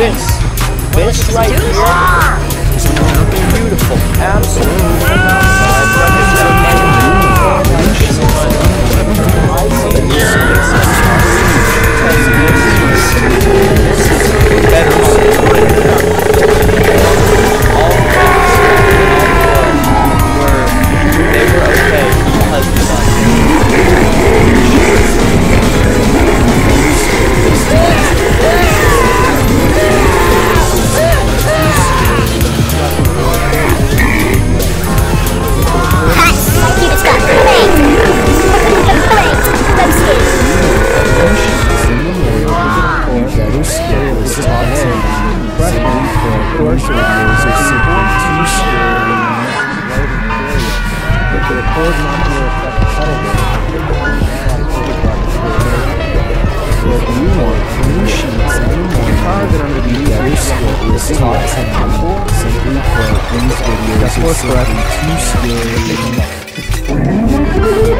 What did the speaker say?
This right here is beautiful, absolutely It's for